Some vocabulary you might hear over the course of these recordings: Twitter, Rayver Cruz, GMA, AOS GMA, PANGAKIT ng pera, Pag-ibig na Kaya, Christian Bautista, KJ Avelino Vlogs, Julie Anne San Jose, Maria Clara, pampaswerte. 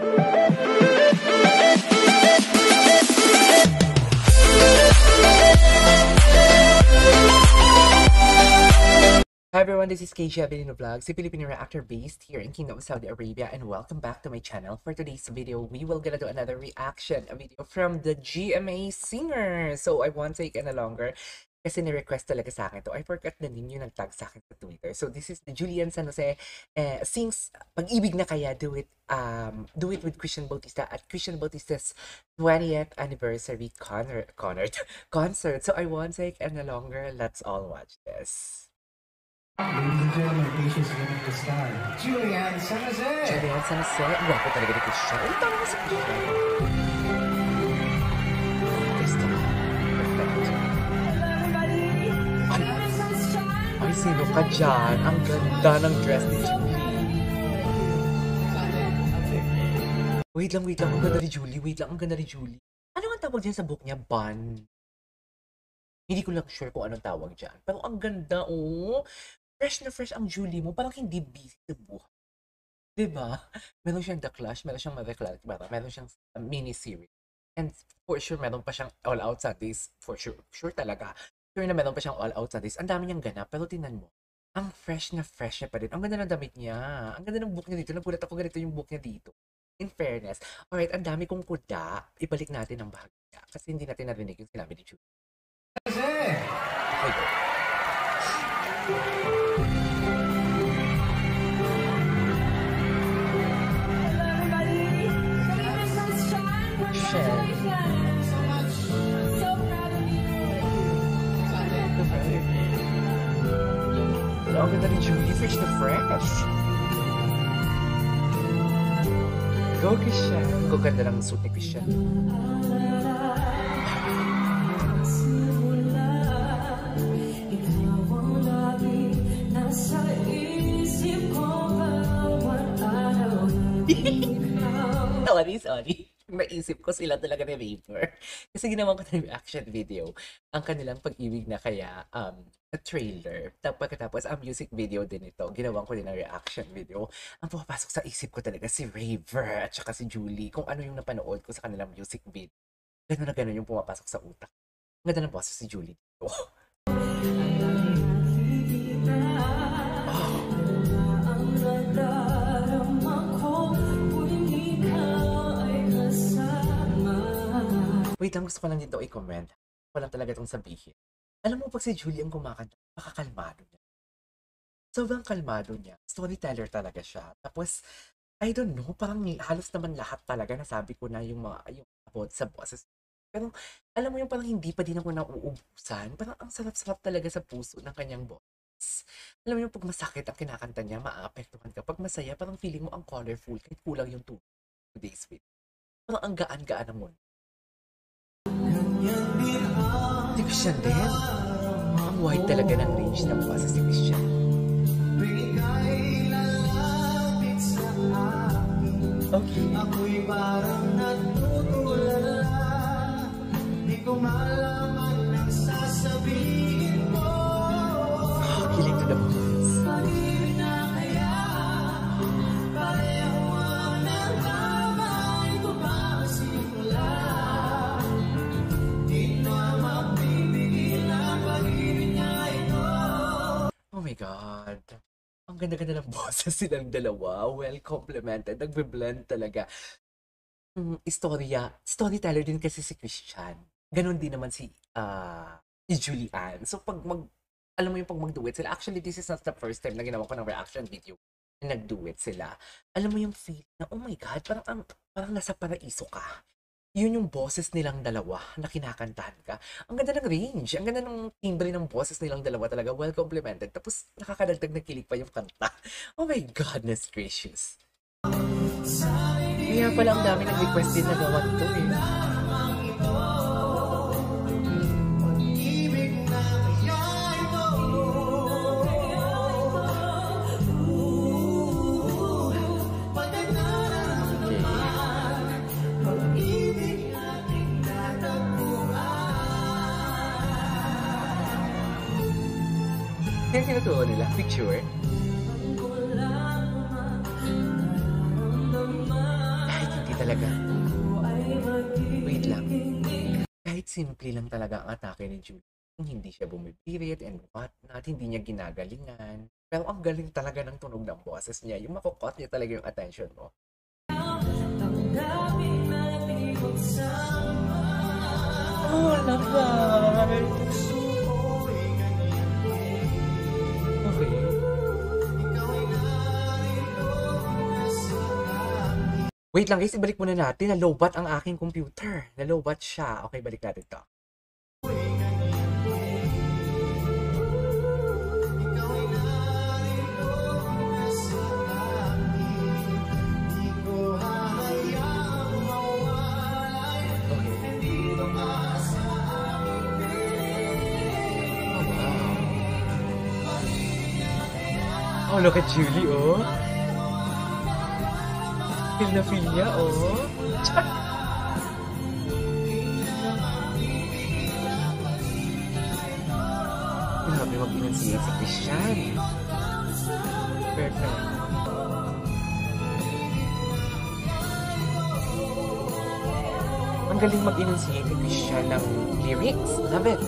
Hi everyone, this is KJ Avelino Vlogs, a Filipino reactor based here in Kingdom of Saudi Arabia, and welcome back to my channel. For today's video, we will gonna do another reaction, a video from the GMA singer. So I won't take any longer kasi ni-request talaga sa akin to. I forgot na din yung nag-tag sa akin sa Twitter. So this is the Julie Anne San Jose sings Pag-ibig na Kaya, do it with Christian Bautista at Christian Bautista's 20th anniversary concert. So I won't take any longer. Let's all watch this. Ladies and gentlemen, please welcome the star, Julie Anne San Jose. Julie Anne San Jose, guwapo talaga ni Christian. Ang tanong sa Julie. Ay, sino ka dyan? Ang ganda ng dress ni Julie. Wait lang, ang ganda ni Julie. Ano ang tawag dyan sa book niya? Bun. Hindi ko lang sure kung anong tawag dyan. Pero ang ganda, oh. Fresh na fresh ang Julie mo, parang hindi busy sa buhay. Diba? Meron siyang The Clash, meron siyang Maria Clara, meron siyang mini-series. And for sure, meron pa siyang All Out Sundays. For sure, sure talaga. Sure na meron pa siyang All Out Sundays. Ang dami niyang ganap, pero tinan mo. Ang fresh na pa din. Ang ganda ng damit niya. Ang ganda ng book niya dito. Nagulat ako ganito yung book niya dito. In fairness. Alright, ang dami kong kuda. Ibalik natin ang bahagi niya. Kasi hindi natin narinig yung sinabi ni Julie. Hey. Look at that, Julie, fresh the fresh. Go Christian. Go ganda ng suit ni Christian. Sorry. Maisip ko sila talaga ni Rayver. Kasi ginawa ko na reaction video ang kanilang Pag-ibig na Kaya trailer. Pagkatapos, ang music video din ito. Ginawa ko din ang reaction video. Ang pumapasok sa isip ko talaga si Rayver at saka si Julie. Kung ano yung napanood ko sa kanilang music video. Ganun na ganun yung pumapasok sa utak. Ang ganda ng boses si Julie. Oh. Wait lang, gusto ko lang dito i-comment. Walang talaga itong sabihin. Alam mo, pag si Julie ang kumakanta, makakalmado niya. Sobrang kalmado niya. Storyteller talaga siya. Tapos, I don't know, parang halos naman lahat talaga nasabi ko na yung about sa boses. Pero, alam mo yung parang hindi pa din ako nauubusan. Parang ang sarap-sarap talaga sa puso ng kanyang boses. Alam mo yung pag masakit ang kinakanta niya, maapektuhan ka. Pag masaya, parang feeling mo ang colorful kahit kulang yung today's video. Parang ang gaan-gaan ang mundo. Si Christian din. Ang white talaga ng range ng boses si Christian. Okay. Kilig to the voice. Oh my God. Ang ganda-ganda ng boses silang dalawa. Well complemented. Nagbe-blend talaga. Storyteller din kasi si Christian. Ganon din naman si Julie Anne. So pag alam mo yung pag mag-duet sila. Actually, this is not the first time na ginawa ko ng reaction video na nag-duet sila. Alam mo yung feel na, oh my God, parang nasa paraiso ka. Yun yung boses nilang dalawa na kinakantahan ka. Ang ganda ng range, ang ganda ng timbre ng boses nilang dalawa talaga, well complemented. Tapos nakakadagdag na kilig pa yung kanta. Oh my goodness gracious. Kaya pala ang dami ng request din na gawan to eh. Kaya sinutuwa nila, picture. Ay, talaga. Wait lang. Kahit simple lang talaga ang atake ni Julie, hindi siya bumibirit and whatnot, hindi niya ginagalingan. Pero ang galing talaga ng tunog ng boses niya, yung makukot niya talaga yung attention mo. Oh, naman! Okay. Wait lang guys, ibalik muna natin. Nalobat ang aking computer. Nalobat siya. Okay, balik natin to. Oh, look at Julie, oh. Feel na feel niya, oh. Char! Grabe, mag-enunciate si Christian. Perfect. Ang galing mag-enunciate si Christian ng lyrics. Love it.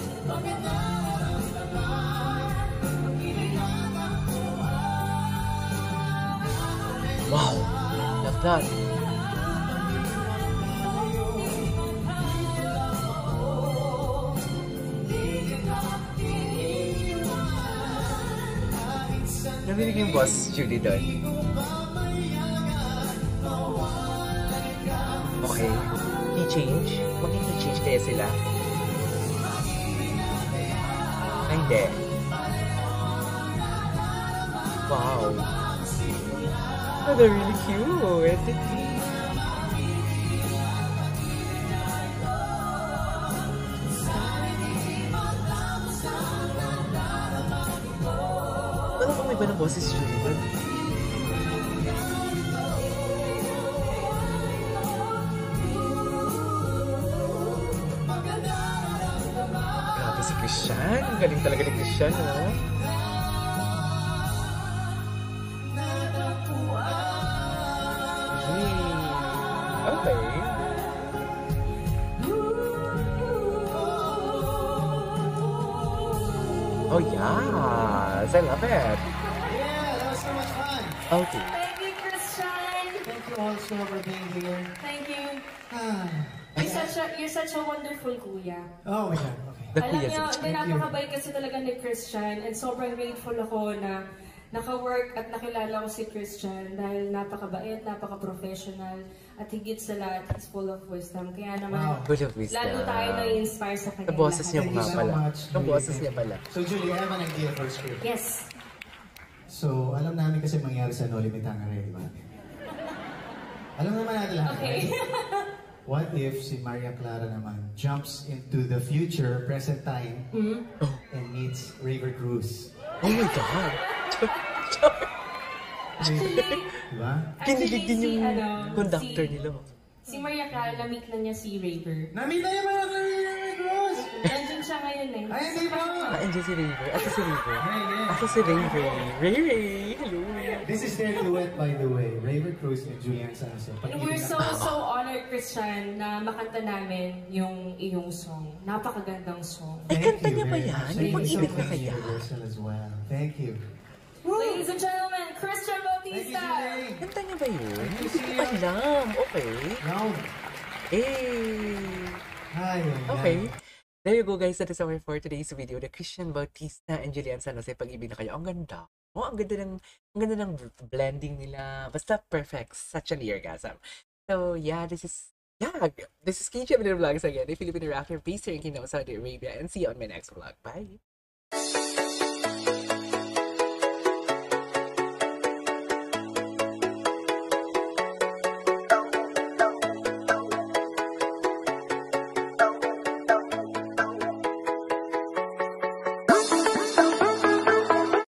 Wow, love that. Narinig yung boss, Julie, doon. Okay, i-change. Mag-i-change kaya sila. Ay, hindi. Wow. Oh, they're really cute. Parang kung may iba ng boses siya, diba? Grabe si Christian. Ang galing talaga ni Christian, no? Oh yeah, I love it. Yeah, that was so much fun. Okay. Thank you, Christian. Thank you also for being here. Thank you. You're such a wonderful kuya. Oh yeah, okay. Alam niyo, napakabait kasi talaga ni Christian, and sobrang grateful ako na naka-work at nakilala ko si Christian dahil napakabait, napaka-professional, at higit sa lahat, he's full of wisdom. Kaya naman, wow, lalo tayo na-inspire sa kanya. The boses niya pala. The boses niya pala. So Julie, I have an idea for script. Yes. So, alam namin kasi mangyari sa No Limit Hangare, di ba? Alam naman natin lahat. Okay. What if si Maria Clara naman jumps into the future, present time, and meets Rayver Cruz? Oh my God! Diba? Kinilig din yung conductor nila. Si Maria Clara, na-meet na niya si Rayver. Na-meet na niya Maria Clara ni Rayver Cruz! Nandiyan siya ngayon eh. Ay, hindi ba? Nandiyan si Rayver. Asa si Rayver? Asa si Rayver. Ray! Hello! This is their duet, by the way. Rayver Cruz and Julie Anne San Jose. We're so honored, Christian, na makanta namin yung iyong song. Napakagandang song. Ay, kanta niya pa yan? Yung Pag-ibig na Kaya. Thank you. Ladies and gentlemen, Christian Bautista! Kanta niya ba yun? Hindi ko alam. Okay. Hey! Hi! Okay. There you go guys. That is our for today's video. The Christian Bautista and Julie Anne San Jose, Pag-ibig na Kaya. Ang ganda. Oh, ang ganda ng blending nila. Basta perfect. Such an orgasm. So, yeah, this is KJ Avelino Vlogs again. The Filipino rapper based here in Kingdom of Saudi Arabia. And see you on my next vlog. Bye!